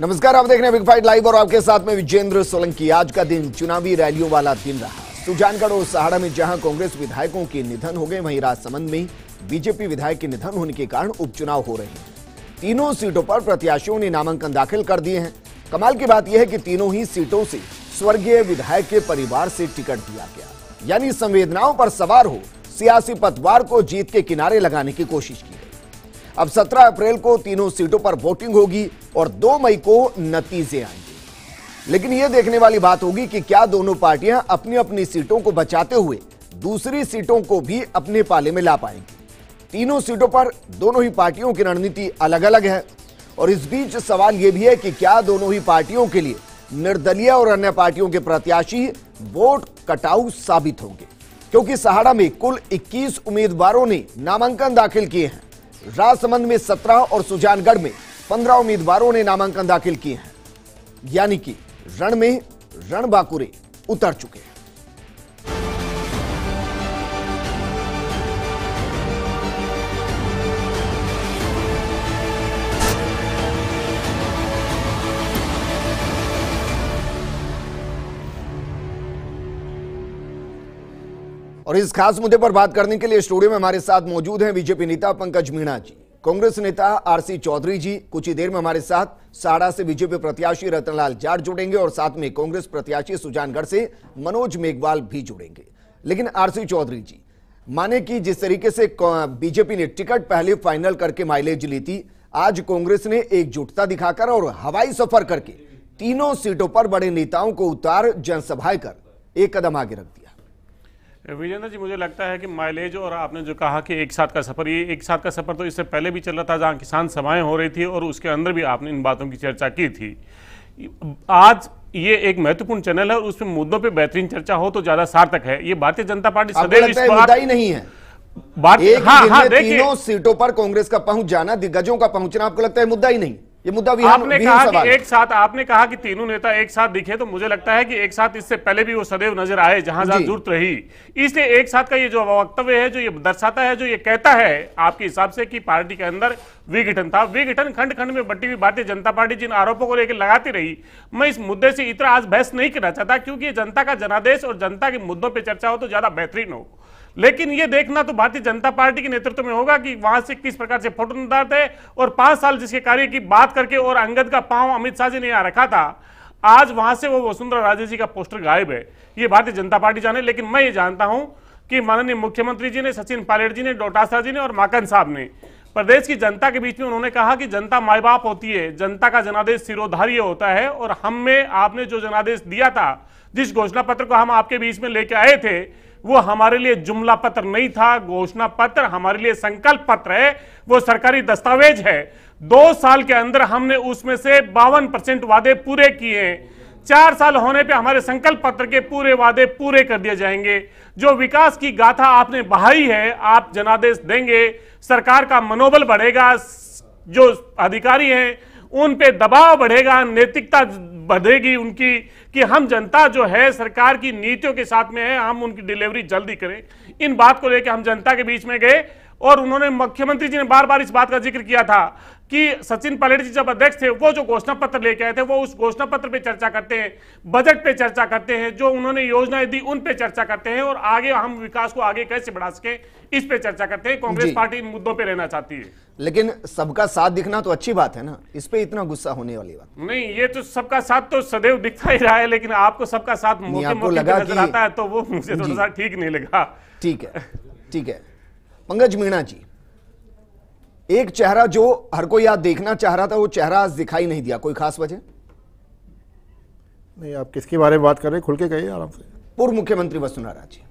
नमस्कार, आप देख रहे हैं बिग फाइट लाइव और आपके साथ में विजेंद्र सोलंकी। आज का दिन चुनावी रैलियों वाला दिन रहा। सुजानगढ़ और सहाड़ा में जहां कांग्रेस विधायकों के निधन हो गए, वहीं राजसमंद में बीजेपी विधायक के निधन होने के कारण उपचुनाव हो रहे हैं। तीनों सीटों पर प्रत्याशियों ने नामांकन दाखिल कर दिए हैं। कमाल की बात यह है कि तीनों ही सीटों से स्वर्गीय विधायक के परिवार से टिकट दिया गया, यानी संवेदनाओं पर सवार हो सियासी पतवार को जीत के किनारे लगाने की कोशिश की गई। अब 17 अप्रैल को तीनों सीटों पर वोटिंग होगी और 2 मई को नतीजे आएंगे, लेकिन यह देखने वाली बात होगी कि क्या दोनों पार्टियां अपनी अपनी सीटों को बचाते हुए दूसरी सीटों को भी अपने पाले में ला पाएंगी। तीनों सीटों पर दोनों ही पार्टियों की रणनीति अलग अलग है और इस बीच सवाल यह भी है कि क्या दोनों ही पार्टियों के लिए निर्दलीय और अन्य पार्टियों के प्रत्याशी वोट कटाऊ साबित होंगे, क्योंकि सहाड़ा में कुल 21 उम्मीदवारों ने नामांकन दाखिल किए हैं। राजसमंद में 17 और सुजानगढ़ में 15 उम्मीदवारों ने नामांकन दाखिल किए हैं, यानी कि रण में रणबांकुरे उतर चुके हैं। और इस खास मुद्दे पर बात करने के लिए स्टूडियो में हमारे साथ मौजूद हैं बीजेपी नेता पंकज मीणा जी, कांग्रेस नेता आरसी चौधरी जी। कुछ ही देर में हमारे साथ सहाड़ा से बीजेपी प्रत्याशी रतनलाल जाट जुड़ेंगे और साथ में कांग्रेस प्रत्याशी सुजानगढ़ से मनोज मेघवाल भी जुड़ेंगे। लेकिन आरसी चौधरी जी, माने कि जिस तरीके से बीजेपी ने टिकट पहले फाइनल करके माइलेज ली थी, आज कांग्रेस ने एकजुटता दिखाकर और हवाई सफर करके तीनों सीटों पर बड़े नेताओं को उतार जनसभाएं कर एक कदम आगे रख दिया। विजेंद्र जी, मुझे लगता है कि माइलेज और आपने जो कहा कि एक साथ का सफ़र, ये एक साथ का सफ़र तो इससे पहले भी चल रहा था, जहाँ किसान सभाएं हो रही थी और उसके अंदर भी आपने इन बातों की चर्चा की थी। आज ये एक महत्वपूर्ण चैनल है और उसमें मुद्दों पे बेहतरीन चर्चा हो तो ज़्यादा सार्थक है। ये भारतीय जनता पार्टी सदैव इस मुद्दा ही नहीं है। तीनों सीटों पर कांग्रेस का पहुंच जाना, दिग्गजों का पहुंचना, आपको लगता है मुद्दा ही नहीं? ये मुद्दा भी आपने कहा कि एक साथ, आपने कहा कि तीनों नेता एक साथ दिखे, तो मुझे लगता है कि एक साथ इससे पहले भी वो सदैव नजर आए जहां जहां जरूरत रही। इसलिए एक साथ का ये जो वक्तव्य है, जो ये दर्शाता है, जो ये कहता है आपके हिसाब से कि पार्टी के अंदर विघटन था, विघटन खंड खंड में बटी हुई भारतीय जनता पार्टी जिन आरोपों को लेकर लगाती रही, मैं इस मुद्दे से इतना आज बहस नहीं करना चाहता, क्योंकि जनता का जनादेश और जनता के मुद्दों पर चर्चा हो तो ज्यादा बेहतरीन हो। लेकिन ये देखना तो भारतीय जनता पार्टी के नेतृत्व में होगा कि वहां से किस प्रकार से फोटो निदार्थ है और 5 साल जिसके कार्य की बात करके और अंगद का पांव अमित शाह जी ने यहाँ रखा था, आज वहां से वो वसुंधरा राजे जी का पोस्टर गायब है। ये भारतीय जनता पार्टी जाने, लेकिन मैं ये जानता हूं कि माननीय मुख्यमंत्री जी ने, सचिन पायलट जी ने, डोटासरा जी ने और माकन साहब ने प्रदेश की जनता के बीच में उन्होंने कहा कि जनता माए बाप होती है, जनता का जनादेश सिरोधार्य होता है और हमें आपने जो जनादेश दिया था, जिस घोषणा पत्र को हम आपके बीच में लेके आए थे, वो हमारे लिए जुमला पत्र नहीं था। घोषणा पत्र हमारे लिए संकल्प पत्र है, वो सरकारी दस्तावेज है। 2 साल के अंदर हमने उसमें से 52% वादे पूरे किए। 4 साल होने पे हमारे संकल्प पत्र के पूरे वादे पूरे कर दिए जाएंगे। जो विकास की गाथा आपने बहाई है, आप जनादेश देंगे, सरकार का मनोबल बढ़ेगा, जो अधिकारी हैं उन पे दबाव बढ़ेगा, नैतिकता बढ़ेगी उनकी कि हम जनता जो है सरकार की नीतियों के साथ में है, हम उनकी डिलीवरी जल्दी करें। इन बात को लेकर हम जनता के बीच में गए और उन्होंने, मुख्यमंत्री जी ने बार बार इस बात का जिक्र किया था कि सचिन पायलट जी जब अध्यक्ष थे, वो जो घोषणा पत्र लेके आए थे, वो उस घोषणा पत्र पे चर्चा करते हैं, बजट पे चर्चा करते हैं, जो उन्होंने योजनाएं दी उन पे चर्चा करते हैं और आगे हम विकास को आगे कैसे बढ़ा सके इस पे चर्चा करते हैं। कांग्रेस पार्टी इन मुद्दों पे रहना चाहती है। लेकिन सबका साथ दिखना तो अच्छी बात है ना, इस पे इतना गुस्सा होने वाली बात नहीं। ये तो सबका साथ तो सदैव दिखता ही रहा है, लेकिन आपको सबका साथ मौके पे नजर आता है तो वो मुझे थोड़ा सा ठीक नहीं लगा। ठीक है, ठीक है। पंकज मीणा जी, एक चेहरा जो हर कोई आज देखना चाह रहा था, वो चेहरा आज दिखाई नहीं दिया, कोई खास वजह नहीं? आप किसके बारे में बात कर रहे हैं, खुल के कहिए आराम से। पूर्व मुख्यमंत्री वसुंधरा राजे।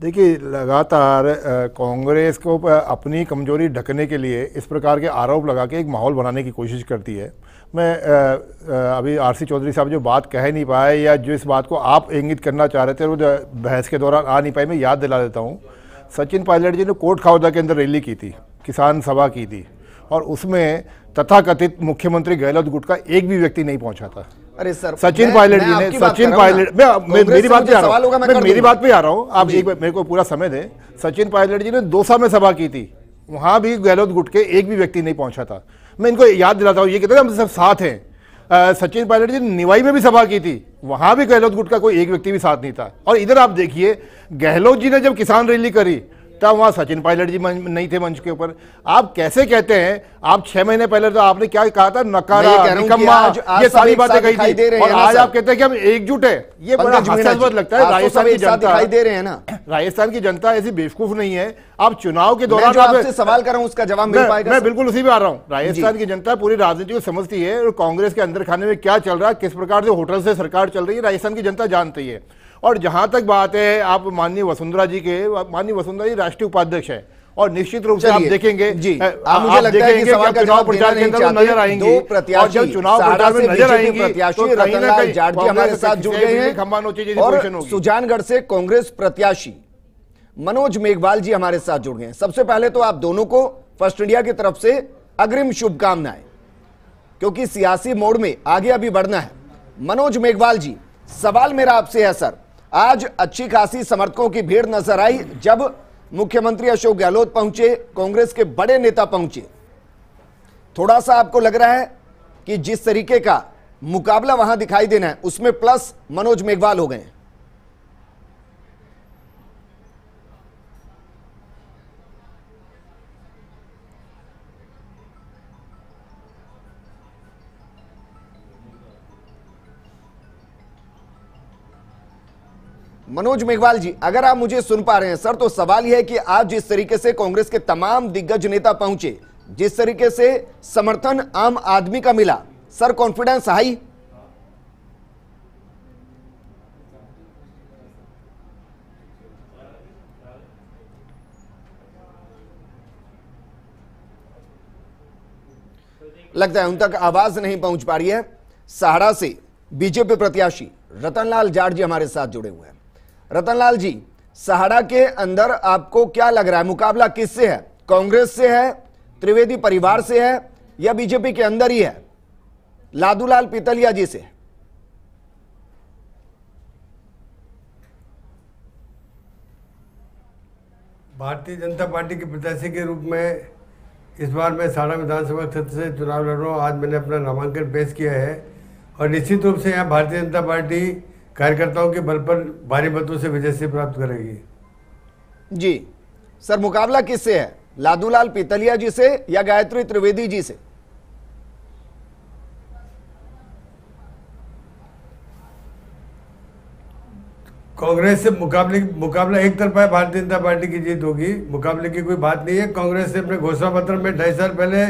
देखिए, लगातार कांग्रेस को अपनी कमजोरी ढकने के लिए इस प्रकार के आरोप लगा के एक माहौल बनाने की कोशिश करती है। मैं अभी आरसी चौधरी साहब जो बात कह नहीं पाए या जो इस बात को आप इंगित करना चाह रहे थे वो बहस के दौरान आ नहीं पाई, मैं याद दिला देता हूँ। सचिन पायलट जी ने कोट खाउदा के अंदर रैली की थी, किसान सभा की थी और उसमें तथाकथित मुख्यमंत्री गहलोत गुट का एक भी व्यक्ति नहीं पहुंचा था। अरे सर, सचिन पायलट जी ने, सचिन पायलट, मैं मेरी बात पे आ रहा हूँ, मैं मेरी बात पे आ रहा हूँ, आप एक मेरे को पूरा समय दें। सचिन पायलट जी ने 200 में सभा की थी, वहाँ भी गहलोत गुट के एक भी व्यक्ति नहीं पहुँचा था। मैं इनको याद दिलाता हूँ, ये कहते थे हम सब साथ हैं। सचिन पायलट जी ने निवाई में भी सभा की थी, वहाँ भी गहलोत गुट का कोई एक व्यक्ति भी साथ नहीं था। और इधर आप देखिए, गहलोत जी ने जब किसान रैली करी तब वहाँ सचिन पायलट जी नहीं थे मंच के ऊपर। आप कैसे कहते हैं? आप 6 महीने पहले तो आपने क्या कहा था, नकारा, निकम्मा, ये सारी बातें कही थी, और आज आप कहते हैं कि हम एकजुट है। ये बड़ा हास्यास्पद लगता है। राजस्थान की जनता दे रहे हैं ना, राजस्थान की जनता ऐसी बेवकूफ नहीं है। आप चुनाव के दौरान आपसे सवाल कर रहा हूं, उसका जवाब मिल पाएगा? मैं बिल्कुल उसी पे आ रहा हूँ। राजस्थान की जनता पूरी राजनीति को समझती है, और कांग्रेस के अंदर खाने में क्या चल रहा है, किस प्रकार से होटल से सरकार चल रही है, राजस्थान की जनता जानती है। और जहां तक बात है आप माननीय वसुंधरा जी राष्ट्रीय उपाध्यक्ष हैं, और निश्चित रूप से आप देखेंगे जी, मुझे लगता है कि सवाल का चुनाव प्रचार के अंदर नजर आएंगे, और जब चुनाव प्रचार में नजर आएंगे तो रतनलाल जाट जी हमारे साथ जुड़ गए हैं, और सुजानगढ़ से कांग्रेस प्रत्याशी मनोज मेघवाल जी हमारे साथ जुड़ गए हैं। सबसे पहले तो आप दोनों को फर्स्ट इंडिया की तरफ से अग्रिम शुभकामनाएं, क्योंकि सियासी मोड़ में आगे अभी बढ़ना है। मनोज मेघवाल जी, सवाल मेरा आपसे है सर, आज अच्छी खासी समर्थकों की भीड़ नजर आई जब मुख्यमंत्री अशोक गहलोत पहुंचे, कांग्रेस के बड़े नेता पहुंचे। थोड़ा सा आपको लग रहा है कि जिस तरीके का मुकाबला वहां दिखाई देना है उसमें प्लस मनोज मेघवाल हो गए? मनोज मेघवाल जी, अगर आप मुझे सुन पा रहे हैं सर, तो सवाल यह है कि आज जिस तरीके से कांग्रेस के तमाम दिग्गज नेता पहुंचे, जिस तरीके से समर्थन आम आदमी का मिला, सर कॉन्फिडेंस हाई? लगता है उन तक आवाज नहीं पहुंच पा रही है। सहाड़ा से बीजेपी प्रत्याशी रतनलाल जाट जी हमारे साथ जुड़े हुए हैं। रतनलाल जी, सहाड़ा के अंदर आपको क्या लग रहा है, मुकाबला किससे है? कांग्रेस से है, त्रिवेदी परिवार से है, या बीजेपी के अंदर ही है, लादूलाल पीतलिया जी से? भारतीय जनता पार्टी के प्रत्याशी के रूप में इस बार मैं सहाड़ा विधानसभा क्षेत्र से चुनाव लड़ रहा हूँ। आज मैंने अपना नामांकन पेश किया है, और निश्चित रूप से यहाँ भारतीय जनता पार्टी कार्यकर्ताओं के बल पर भारी मतों से विजय प्राप्त करेगी। जी सर, मुकाबला किससे है, लादूलाल पीतलिया जी से या गायत्री त्रिवेदी जी से? कांग्रेस से मुकाबला एक तरफा है, भारतीय जनता पार्टी की जीत होगी, मुकाबले की कोई बात नहीं है। कांग्रेस ने अपने घोषणा पत्र में 2.5 साल पहले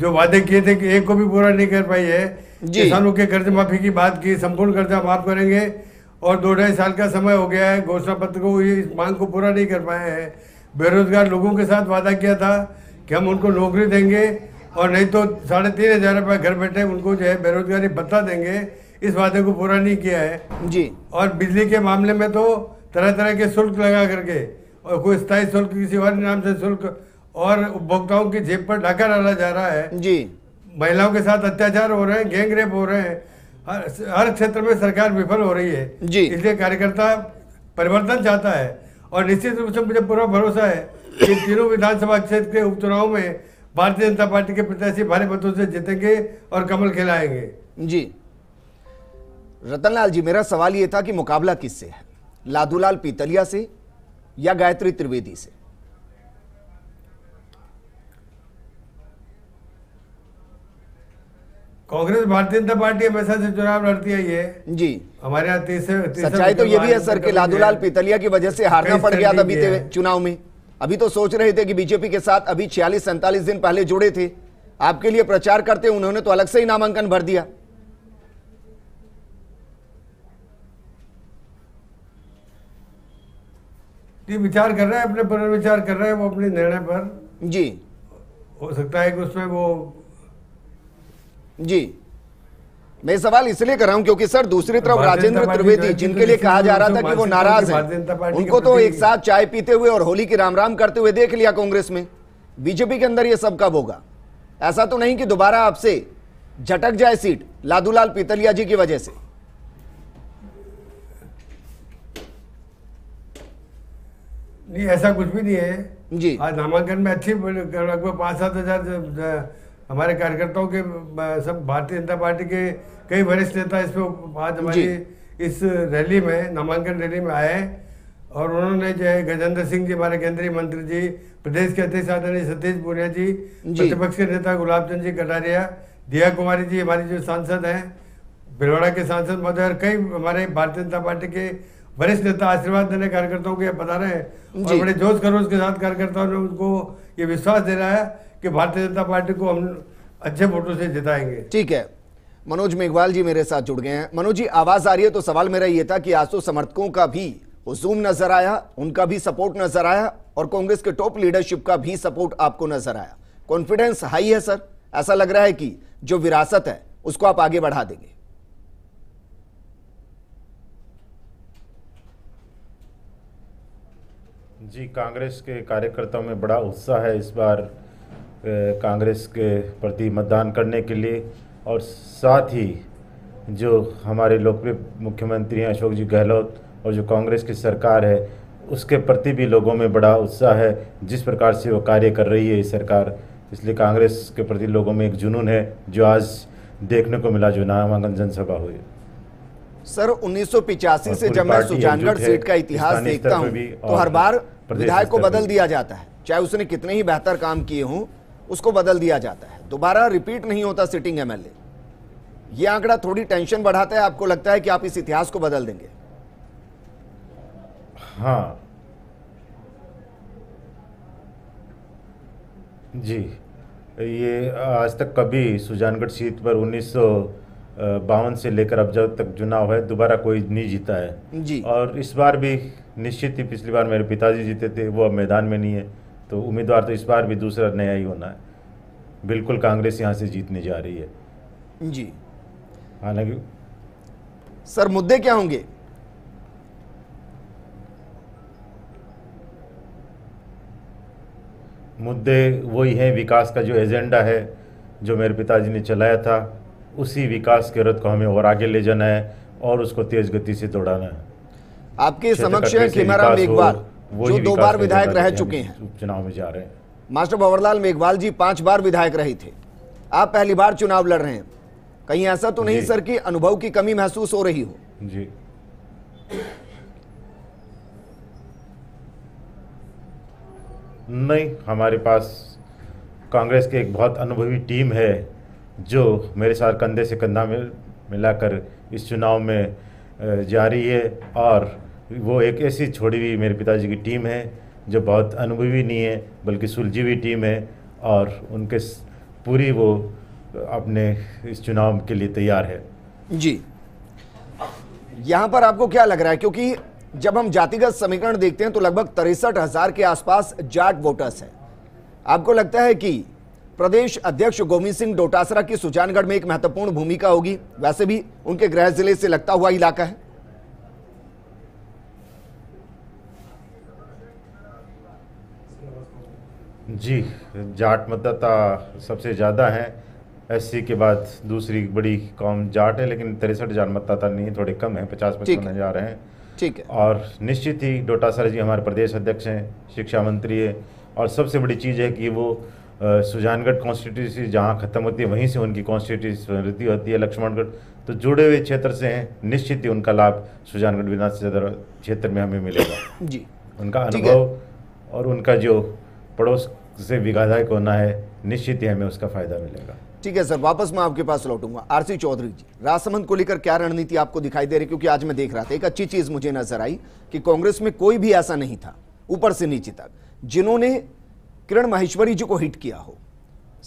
जो वादे किए थे कि एक को भी पूरा नहीं कर पाई है। किसानों के कर्ज माफी की बात की, संपूर्ण कर्जा माफ करेंगे, और 2.5 साल का समय हो गया है, घोषणा पत्र को इस मांग को पूरा नहीं कर पाए हैं। बेरोजगार लोगों के साथ वादा किया था कि हम उनको नौकरी देंगे, और नहीं तो 3,500 रुपये घर बैठे उनको जो है बेरोजगारी भत्ता देंगे, इस वादे को पूरा नहीं किया है जी। और बिजली के मामले में तो तरह तरह के शुल्क लगा करके, और कोई स्थायी शुल्क, किसी और नाम से शुल्क, और उपभोक्ताओं की जेब पर डाका डाला जा रहा है जी। महिलाओं के साथ अत्याचार हो रहे हैं, गैंग रेप हो रहे हैं, हर क्षेत्र में सरकार विफल हो रही है जी। इसलिए कार्यकर्ता परिवर्तन चाहता है, और निश्चित रूप से मुझे पूरा भरोसा है कि तीनों विधानसभा क्षेत्र के उपचुनाव में भारतीय जनता पार्टी के प्रत्याशी भारी मतों से जीतेंगे और कमल खिलाएंगे जी। रतनलाल जी, मेरा सवाल ये था कि मुकाबला किससे है, लादूलाल पीतलिया से या गायत्री त्रिवेदी से? कांग्रेस भारतीय जनता पार्टी हमेशा से चुनाव लड़ती आई है जी। हमारे यहाँ सच्चाई तो ये भी है सर कि लादूलाल पीतलिया की वजह से हारना पड़ गया था अभी चुनाव में। अभी तो सोच रहे थे कि बीजेपी के साथ अभी 46-47 दिन पहले जुड़े थे आपके लिए प्रचार करते, उन्होंने तो अलग से ही नामांकन भर दिया। विचार कर रहे हैं, अपने पुनर्विचार कर रहे हैं वो अपने निर्णय पर जी। हो सकता है कि उसमें वो जी, मैं सवाल इसलिए कर रहा हूं क्योंकि सर दूसरी तरफ राजेंद्र त्रिवेदी, जिनके लिए कहा जा रहा था कि वो नाराज है, उनको तो एक साथ चाय पीते हुए और होली की राम राम करते हुए देख लिया कांग्रेस में। बीजेपी के अंदर ये सब कब होगा? ऐसा तो नहीं कि दोबारा आपसे झटक जाए सीट लादूलाल पीतलिया जी की वजह से? नहीं, ऐसा कुछ भी नहीं है जी। आज नामांकन में अच्छी 5-7 हजार हमारे कार्यकर्ताओं के सब भारतीय जनता पार्टी के कई वरिष्ठ नेता इसमें आज हमारी इस रैली में, नामांकन रैली में आए और उन्होंने जो है गजेंद्र सिंह जी हमारे केंद्रीय मंत्री जी, प्रदेश के अध्यक्ष आदरणीय सतीश पूरिया जी, प्रतिपक्ष के नेता गुलाब चंद जी कटारिया, दिया कुमारी जी हमारी जो सांसद हैं, भिलवाड़ा के सांसद महोदय और कई हमारे भारतीय जनता पार्टी के वरिष्ठ नेता आशीर्वाद देने कार्यकर्ताओं के बता रहे हैं और बड़े जोश खरोश के साथ कार्यकर्ताओं ने उनको ये विश्वास दे रहा है कि भारतीय जनता पार्टी को हम अच्छे वोटों से जिताएंगे। ठीक है, मनोज मेघवाल जी मेरे साथ जुड़ गए हैं। मनोज जी आवाज आ रही है? तो सवाल मेरा ये था कि आज तो समर्थकों का भी हुजूम नजर आया, उनका भी सपोर्ट नजर आया और कांग्रेस के टॉप लीडरशिप का भी सपोर्ट आपको नजर आया। कॉन्फिडेंस हाई है सर, ऐसा लग रहा है कि जो विरासत है उसको आप आगे बढ़ा देंगे। जी, कांग्रेस के कार्यकर्ताओं में बड़ा उत्साह है इस बार कांग्रेस के प्रति मतदान करने के लिए और साथ ही जो हमारे लोकप्रिय मुख्यमंत्री हैं अशोक जी गहलोत और जो कांग्रेस की सरकार है उसके प्रति भी लोगों में बड़ा उत्साह है। जिस प्रकार से वो कार्य कर रही है ये सरकार, इसलिए कांग्रेस के प्रति लोगों में एक जुनून है जो आज देखने को मिला जो नामांकन जनसभा हुई। सर 1985 से जब मैं सुजानगढ़ सीट का इतिहास देखता हूं तो हर बार विधायक को बदल दिया जाता है, चाहे उसने कितने ही बेहतर काम किए हों उसको बदल दिया जाता है, दोबारा रिपीट नहीं होता सिटिंग एमएलए। ये आंकड़ा थोड़ी टेंशन बढ़ाता है, आपको लगता है कि आप इस इतिहास को बदल देंगे? हाँ जी, ये आज तक कभी सुजानगढ़ सीट पर 1952 से लेकर अब जब तक चुनाव है दोबारा कोई नहीं जीता है जी। और इस बार भी निश्चित ही, पिछली बार मेरे पिताजी जीते थे, वो अब मैदान में नहीं है, तो उम्मीदवार तो इस बार भी दूसरा नया ही होना है। बिल्कुल कांग्रेस यहाँ से जीतने जा रही है जी। हालांकि सर मुद्दे क्या होंगे? मुद्दे वही हैं, विकास का जो एजेंडा है जो मेरे पिताजी ने चलाया था उसी विकास के रथ को हमें और आगे ले जाना है और उसको तेज गति से दौड़ाना है। आपके समक्ष कैमरा मेघवाल जो 2 बार विधायक रह चुके हैं, उपचुनाव में जा रहे हैं। मास्टर बंवरलाल मेघवाल जी 5 बार विधायक रहे थे, आप पहली बार चुनाव लड़ रहे हैं, कहीं ऐसा तो नहीं सर कि अनुभव की कमी महसूस हो रही हो? जी नहीं, हमारे पास कांग्रेस की एक बहुत अनुभवी टीम है जो मेरे साथ कंधे से कंधा मिलाकर इस चुनाव में जा रही है और वो एक ऐसी छोड़ी हुई मेरे पिताजी की टीम है जो बहुत अनुभवी नहीं है बल्कि सुलझी हुई टीम है और उनके पूरी वो अपने इस चुनाव के लिए तैयार है जी। यहाँ पर आपको क्या लग रहा है, क्योंकि जब हम जातिगत समीकरण देखते हैं तो लगभग 63,000 के आसपास जाट वोटर्स हैं, आपको लगता है कि प्रदेश अध्यक्ष गोविंद सिंह डोटासरा की सुजानगढ़ में एक महत्वपूर्ण भूमिका होगी? वैसे भी उनके गृह जिले से लगता हुआ इलाका है। जी, जाट मतदाता सबसे ज़्यादा हैं, एससी के बाद दूसरी बड़ी कौम जाट है, लेकिन 63,000 मतदाता नहीं, थोड़े कम है, 50-55,000 हैं। ठीक है, और निश्चित ही डोटासरा जी हमारे प्रदेश अध्यक्ष हैं, शिक्षा मंत्री है और सबसे बड़ी चीज़ है कि वो सुजानगढ़ कॉन्स्टिट्यूंसी जहाँ ख़त्म होती है वहीं से उनकी कॉन्स्टिट्यूंसी होती है लक्ष्मणगढ़, तो जुड़े हुए क्षेत्र से हैं, निश्चित ही उनका लाभ सुजानगढ़ विधानसभा क्षेत्र में हमें मिलेगा जी। उनका अनुभव और उनका जो पड़ोस से विधायक होना है, निश्चित ही हमें उसका फायदा मिलेगा। ठीक है सर, वापस मैं आपके पास लौटूंगा। आरसी चौधरी जी, राजसमंद को लेकर क्या रणनीति आपको दिखाई दे रही? क्योंकि आज मैं देख रहा था, एक अच्छी चीज मुझे नजर आई कि कांग्रेस में कोई भी ऐसा नहीं था ऊपर से नीचे तक जिन्होंने किरण महेश्वरी जी को हिट किया हो,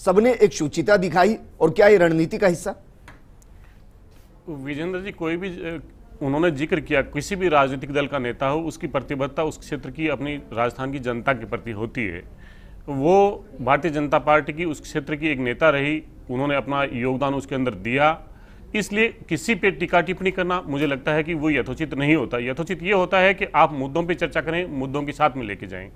सबने एक शुचिता दिखाई। और क्या ये रणनीति का हिस्सा? विजेंद्र जी, कोई भी उन्होंने जिक्र किया, किसी भी राजनीतिक दल का नेता हो, उसकी प्रतिबद्धता उस क्षेत्र की, अपनी राजस्थान की जनता के प्रति होती है। वो भारतीय जनता पार्टी की उस क्षेत्र की एक नेता रही, उन्होंने अपना योगदान उसके अंदर दिया, इसलिए किसी पे टीका टिप्पणी करना मुझे लगता है कि वो यथोचित नहीं होता। यथोचित ये होता है कि आप मुद्दों पे चर्चा करें, मुद्दों के साथ में लेके जाएं।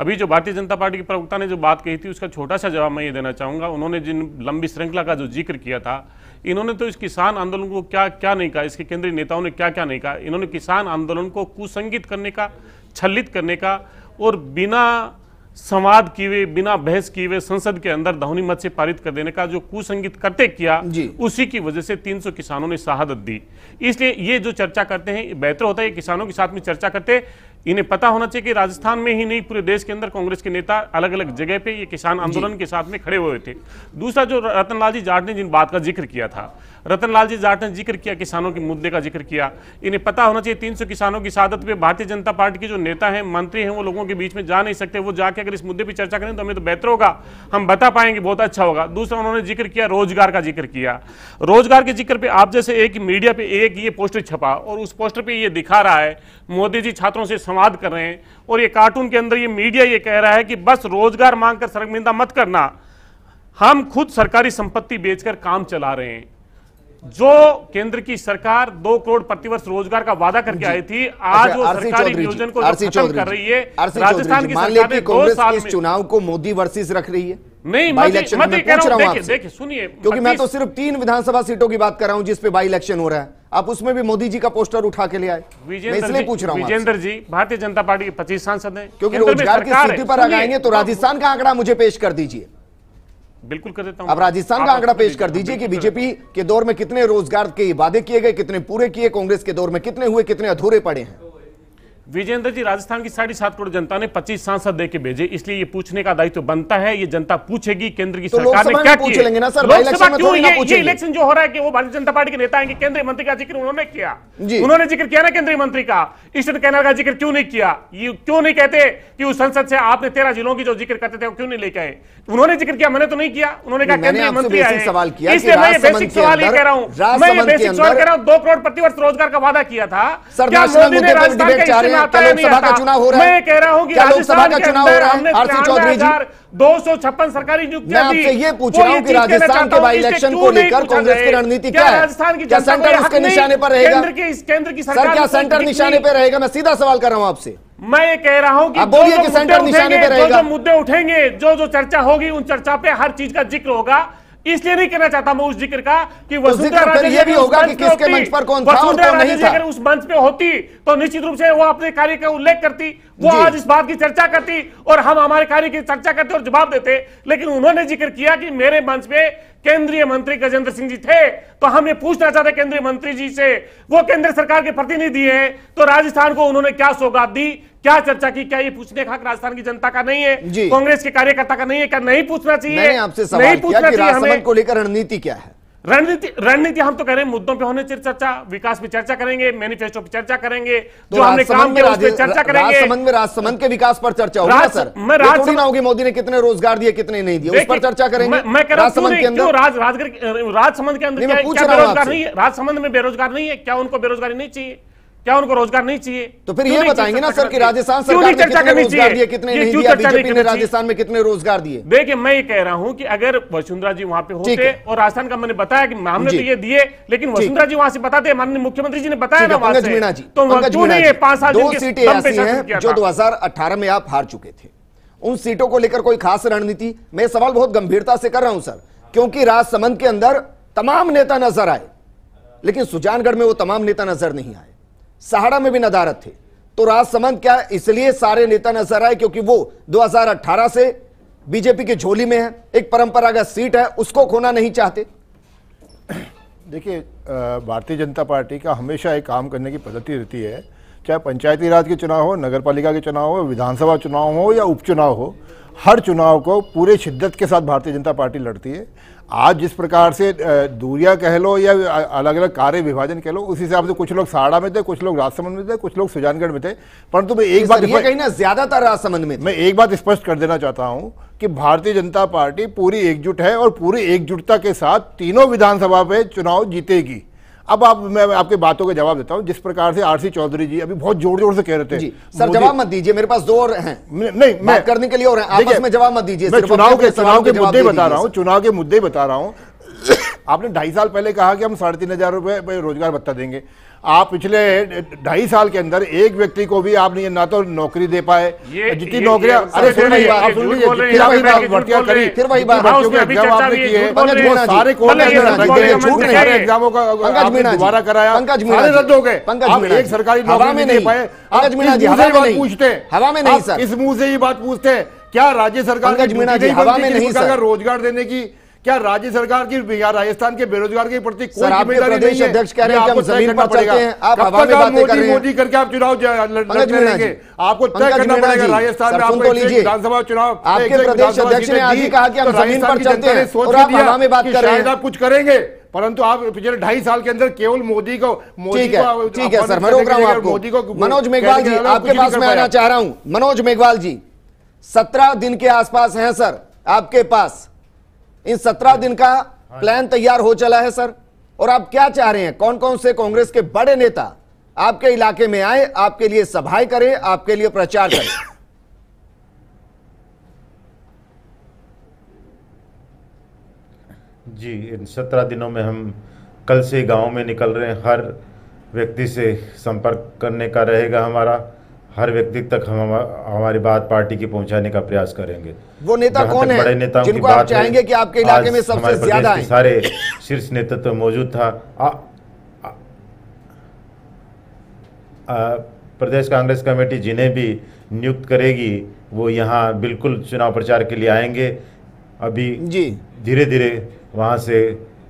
अभी जो भारतीय जनता पार्टी के प्रवक्ता ने जो बात कही थी उसका छोटा सा जवाब मैं ये देना चाहूँगा। उन्होंने जिन लंबी श्रृंखला का जो जिक्र किया था, इन्होंने तो इस किसान आंदोलन को क्या क्या नहीं कहा, इसके केंद्रीय नेताओं ने क्या क्या नहीं कहा। इन्होंने किसान आंदोलन को कुसंगित करने का, छलित करने का और बिना संवाद किए बिना बहस किए संसद के अंदर ध्वनि मत से पारित कर देने का जो कुसंगत करते किया, उसी की वजह से 300 किसानों ने शहादत दी। इसलिए ये जो चर्चा करते हैं, बेहतर होता है किसानों के साथ में चर्चा करते। इन्हें पता होना चाहिए कि राजस्थान में ही नहीं पूरे देश के अंदर कांग्रेस के नेता अलग अलग जगह पे ये किसान आंदोलन के साथ में खड़े हुए थे। दूसरा, जो रतनलाल जी जाट ने जिन बात का जिक्र किया था, रतनलाल जी जाट ने जिक्र किया किसानों के मुद्दे का जिक्र किया, इन्हें पता होना चाहिए 300 किसानों की शहादत पे भारतीय जनता पार्टी के जो नेता हैं, मंत्री हैं, वो लोगों के बीच में जा नहीं सकते। वो जाके अगर इस मुद्दे पर चर्चा करें तो हमें तो बेहतर होगा, हम बता पाएंगे, बहुत अच्छा होगा। दूसरा, उन्होंने जिक्र किया रोजगार का, जिक्र किया रोजगार के जिक्र पे। आप जैसे एक मीडिया पे एक ये पोस्टर छपा और उस पोस्टर पे ये दिखा रहा है मोदी जी छात्रों से संवाद कर रहे हैं, और ये कार्टून के अंदर ये मीडिया ये कह रहा है कि बस रोजगार मांगकर शर्मिंदा मत करना, हम खुद सरकारी संपत्ति बेचकर काम चला रहे हैं। जो केंद्र की सरकार 2 करोड़ प्रतिवर्ष रोजगार का वादा करके आई थी, आज वो सरकारी नियोजन को खत्म कर रही है। राजस्थान की सरकार ने 2 साल में चुनाव को मोदी वर्सेस रख रही है। नहीं, मैं कह रहा हूं, देखिए सुनिए, क्योंकि मैं तो सिर्फ 3 विधानसभा सीटों की बात कर रहा हूं जिस पे बाई इलेक्शन हो रहा है, आप उसमें भी मोदी जी का पोस्टर उठा के ले आए। इसलिए पूछ रहा हूं, विजेंद्र जी भारतीय जनता पार्टी के 25 सांसद हैं, क्योंकि रोजगार की स्थिति पर आएंगे तो राजस्थान का आंकड़ा मुझे पेश कर दीजिए। बिल्कुल कर देता हूं। अब राजस्थान का आंकड़ा पेश कर दीजिए कि बीजेपी के दौर में कितने रोजगार के वादे किए गए, कितने पूरे किए, कांग्रेस के दौर में कितने हुए, कितने अधूरे पड़े हैं। विजेंद्र जी, राजस्थान की 7.5 करोड़ जनता ने 25 सांसद देके भेजे, इसलिए ये पूछने का दायित्व बनता है। ये जनता पूछेगी केंद्र की सरकार ने क्या किया। लोकसभा क्यों, ये इलेक्शन जो हो रहा है कि वो भारतीय जनता पार्टी के नेता आएंगे, केंद्रीय मंत्री का जिक्र उन्होंने किया, उन्होंने जिक्र किया ना केंद्रीय मंत्री का, ईस्टर्न कैनाल का जिक्र क्यों नहीं किया। ये क्यों नहीं कहते कि उस संसद से आपने 13 जिलों की जो जिक्र करते थे वो क्यों नहीं लेके आए। उन्होंने जिक्र किया, मैंने तो नहीं किया, उन्होंने कहा केंद्रीय मंत्री आए। इसलिए मैं बेसिक सवाल ये कह रहा हूँ, मैं ये बेसिक सवाल कह रहा हूँ, 2 करोड़ प्रतिवर्ष रोजगार का वादा किया था, क्या मोदी ने राजस्थान का लोकसभा का चुनाव हो रहा है, मैं कह रहा हूं कि लोकसभा का चुनाव हो रहा है। आरसी चौधरी जी, 256 सरकारी नियुक्तियां दी। मैं आपसे ये पूछ रहा हूं कि राजस्थान के बाई इलेक्शन को लेकर कांग्रेस की रणनीति क्या है, क्या सेंटर इसके निशाने पर रहेगा, केंद्र की सरकार क्या सेंटर निशाने पर रहेगा। मैं सीधा सवाल कर रहा हूं आपसे, मैं ये कह रहा हूं कि बोलिए कि सेंटर निशाने पर रहेगा, जो मुद्दे उठेंगे, जो जो चर्चा होगी, उन चर्चा पे हर चीज का जिक्र होगा। इसलिए नहीं कहना चाहता मैं उस जिक्र का कि वसुंधरा राजे ये भी होगा कि किसके मंच पर कौन था और कौन नहीं था। अगर उस मंच पे होती तो निश्चित रूप से वो अपने कार्य का उल्लेख करती, वो आज इस बात की चर्चा करती और हम हमारे कार्य की चर्चा करते और जवाब देते। लेकिन उन्होंने जिक्र किया कि मेरे मंच पे केंद्रीय मंत्री गजेंद्र सिंह जी थे, तो हम ये पूछना चाहते केंद्रीय मंत्री जी से, वो केंद्र सरकार के प्रतिनिधि हैं, तो राजस्थान को उन्होंने क्या सौगात दी, क्या चर्चा की, क्या ये पूछने का हक राजस्थान की जनता का नहीं है, कांग्रेस के कार्यकर्ता का नहीं है, क्या नहीं पूछना चाहिए। मैंने आपसे सवाल किया कि राजस्थान को लेकर रणनीति क्या है। रणनीति हम तो कह रहे हैं मुद्दों पे होने चर्चा, विकास पे चर्चा करेंगे, मैनिफेस्टो पे चर्चा करेंगे, जो हमने काम किया उस पे चर्चा करेंगे। राजसमंद के विकास पर चर्चा होगी सर, मैं राजसमंद होगी, मोदी ने कितने रोजगार दिए कितने नहीं दिए उस पर चर्चा करेंगे। मैं कह रहा हूं राजसमंद के अंदर बेरोजगार नहीं है, राजसमंद में बेरोजगार नहीं है, क्या उनको बेरोजगारी नहीं चाहिए, क्या उनको रोजगार नहीं चाहिए। तो फिर ये बताएंगे ना सर कि राजस्थान सरकार ने कितने रोजगार दिए, कितने नहीं दिए, बीजेपी ने राजस्थान में कितने रोजगार दिए। देखिए मैं ये कह रहा हूं कि अगर वसुंधरा जी वहां पे होते और राजस्थान का, मैंने बताया कि हमने तो ये दिए, लेकिन वसुंधरा जी वहां से बताते, माननीय मुख्यमंत्री जी ने बताया ना पंकज मीणा जी, तो क्यों नहीं 5 साल 2 सीटें ऐसी हैं जो 2018 में आप हार चुके थे, उन सीटों को लेकर कोई खास रणनीति। मैं सवाल बहुत गंभीरता से कर रहा हूं सर, क्योंकि राजसमंद के अंदर तमाम नेता नजर आए, लेकिन सुजानगढ़ में वो तमाम नेता नजर नहीं आए, सहाड़ा में भी नदारत थे। तो राजसमंद क्या इसलिए सारे नेता नजर आए क्योंकि वो 2018 से बीजेपी की झोली में है, एक परंपरागत सीट है, उसको खोना नहीं चाहते। देखिए भारतीय जनता पार्टी का हमेशा एक काम करने की पद्धति रहती है, चाहे पंचायती राज के चुनाव हो, नगर पालिका के चुनाव हो, विधानसभा चुनाव हो या उपचुनाव हो, हर चुनाव को पूरे शिद्दत के साथ भारतीय जनता पार्टी लड़ती है। आज जिस प्रकार से दूरिया कह लो या अलग अलग कार्य विभाजन कह लो, उस हिसाब से कुछ लोग सहाड़ा में थे, कुछ लोग राजसमंद में थे, कुछ लोग सुजानगढ़ में थे, परंतु मैं एक बात कहीं ना ज्यादातर राजसमंद में, मैं एक बात स्पष्ट कर देना चाहता हूं कि भारतीय जनता पार्टी पूरी एकजुट है और पूरी एकजुटता के साथ तीनों विधानसभा में चुनाव जीतेगी। अब आप, मैं आपके बातों का जवाब देता हूं। जिस प्रकार से आरसी चौधरी जी अभी बहुत जोर जोर से कह रहे थे सर, जवाब मत दीजिए, मेरे पास 2 और हैं, नहीं मैं करने के लिए और हैं, आपस में जवाब मत दीजिए। मैं चुनाव के मुद्दे बता रहा हूं, चुनाव के मुद्दे बता रहा हूँ। आपने 2.5 साल पहले कहा कि हम 3,500 रुपये रोजगार भत्ता देंगे, आप पिछले 2.5 साल के अंदर एक व्यक्ति को भी आपने ना तो नौकरी दे पाए, जितनी नौकरियां, अरे फिर वही बात सारे एग्जामों का दोबारा कराया, रद्द हो गए, एक सरकारी नौकरी में नहीं पाए। आप पूछते हवा में नहीं, इस मुंह से ये बात पूछते क्या राज्य सरकार का रोजगार देने की, क्या राज्य सरकार की राजस्थान के बेरोजगार के प्रति कोई जिम्मेदारी नहीं है? आपको तय करना पड़ेगा कब तक आप मोदी मोदी करके आप चुनाव लड़ते रहेंगे। आपको तय करना पड़ेगा राजस्थान में आपको विधानसभा चुनाव शायद आप कुछ करेंगे, परंतु आप पिछले 2.5 साल के अंदर केवल मोदी को सर मैं रोक रहा हूं आपको। मनोज मेघवाल जी आपके पास मैं आना चाह रहा हूं। मनोज मेघवाल जी 17 दिन के आसपास हैं सर आपके पास, इन 17 दिन का प्लान तैयार हो चला है सर, और आप क्या चाह रहे हैं? कौन कौन से कांग्रेस के बड़े नेता आपके इलाके में आए, आपके लिए सभाएं करें, आपके लिए प्रचार करें? जी इन 17 दिनों में हम कल से गांव में निकल रहे हैं, हर व्यक्ति से संपर्क करने का रहेगा हमारा, हर व्यक्ति तक हम हमारी बात पार्टी की पहुंचाने का प्रयास करेंगे। वो नेता कौन है बड़े नेताओं की बात चाहेंगे कि आपके इलाके में सबसे ज्यादा सारे शीर्ष नेतृत्व तो मौजूद था। प्रदेश कांग्रेस कमेटी जिन्हें भी नियुक्त करेगी वो यहाँ बिल्कुल चुनाव प्रचार के लिए आएंगे। अभी धीरे धीरे वहाँ से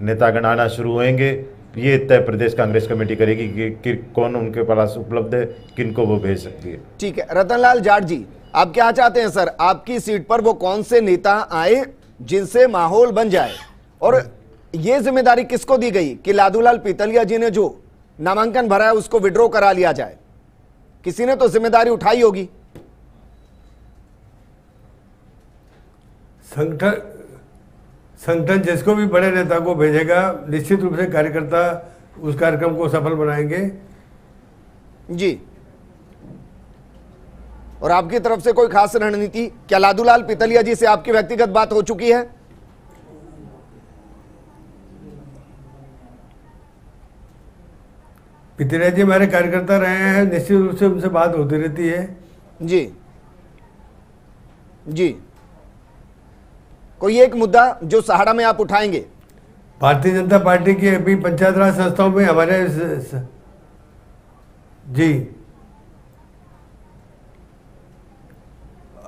नेतागण आना शुरू होंगे। ये तय प्रदेश कांग्रेस कमेटी करेगी कि कौन उनके पास उपलब्ध है, किनको वो भेज सकती है। ठीक है रतनलाल जाट जी आप क्या चाहते हैं सर? आपकी सीट पर वो कौन से नेता आए जिनसे माहौल बन जाए, और ये जिम्मेदारी किसको दी गई कि लादूलाल पीतलिया जी ने जो नामांकन भरा है उसको विड्रॉ करा लिया जाए? किसी ने तो जिम्मेदारी उठाई होगी। संगठन जिसको भी बड़े नेता को भेजेगा निश्चित रूप से कार्यकर्ता उस कार्यक्रम को सफल बनाएंगे। जी और आपकी तरफ से कोई खास रणनीति? क्या लादूलाल पीतलिया जी से आपकी व्यक्तिगत बात हो चुकी है? पीतलिया जी हमारे कार्यकर्ता रहे हैं, निश्चित रूप से उनसे बात होती रहती है। जी जी कोई एक मुद्दा जो सहाड़ा में आप उठाएंगे? भारतीय जनता पार्टी की अभी पंचायत राज संस्थाओं में हमारे जी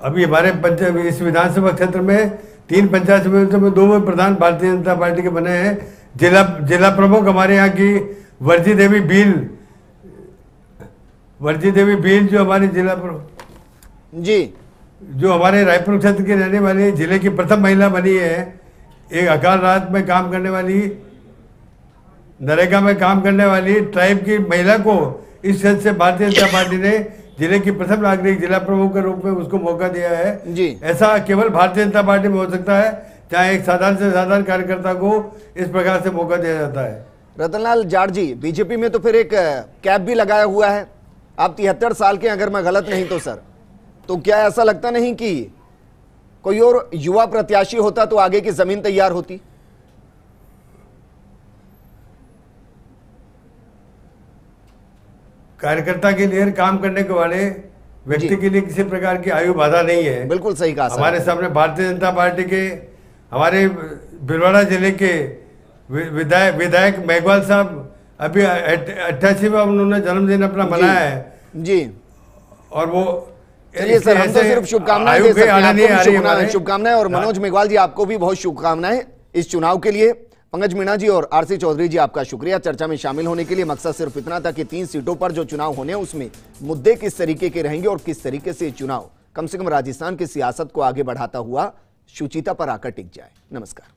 अभी हमारे इस विधानसभा क्षेत्र में 3 पंचायत समितियों में 2 में प्रधान भारतीय जनता पार्टी के बने हैं। जिला प्रमुख हमारे यहाँ की वर्जी देवी बील जो हमारे जिला प्रमुख जी जो हमारे रायपुर क्षेत्र के रहने वाली जिले की प्रथम महिला बनी है। एक अकाल राहत में काम करने वाली, नरेगा में काम करने वाली ट्राइब की महिला को इस क्षेत्र से भारतीय जनता पार्टी ने जिले की प्रथम नागरिक जिला प्रमुख के रूप में उसको मौका दिया है। जी ऐसा केवल भारतीय जनता पार्टी में हो सकता है, चाहे एक साधारण से साधारण कार्यकर्ता को इस प्रकार से मौका दिया जाता है। रतनलाल जाट जी बीजेपी में तो फिर एक कैप भी लगाया हुआ है आप 73 साल के, अगर मैं गलत नहीं तो सर, तो क्या ऐसा लगता नहीं कि कोई और युवा प्रत्याशी होता तो आगे की जमीन तैयार होती? कार्यकर्ता के लिए काम करने के वाले व्यक्ति के लिए किसी प्रकार की आयु बाधा नहीं है। बिल्कुल सही कहा। हमारे सामने भारतीय जनता पार्टी के हमारे भीलवाड़ा जिले के विधायक मेघवाल साहब अभी 88वां उन्होंने जन्मदिन अपना मनाया है। जी और वो चलिए सर हम तो सिर्फ शुभकामनाएं दे सकते हैं, आपको भी शुभकामनाएं और मनोज मेघवाल जी आपको भी बहुत शुभकामनाएं इस चुनाव के लिए। पंकज मीणा जी और आरसी चौधरी जी आपका शुक्रिया चर्चा में शामिल होने के लिए। मकसद सिर्फ इतना था कि 3 सीटों पर जो चुनाव होने हैं उसमें मुद्दे किस तरीके के रहेंगे और किस तरीके से चुनाव कम से कम राजस्थान की सियासत को आगे बढ़ाता हुआ शुचिता पर आकर टिक जाए। नमस्कार।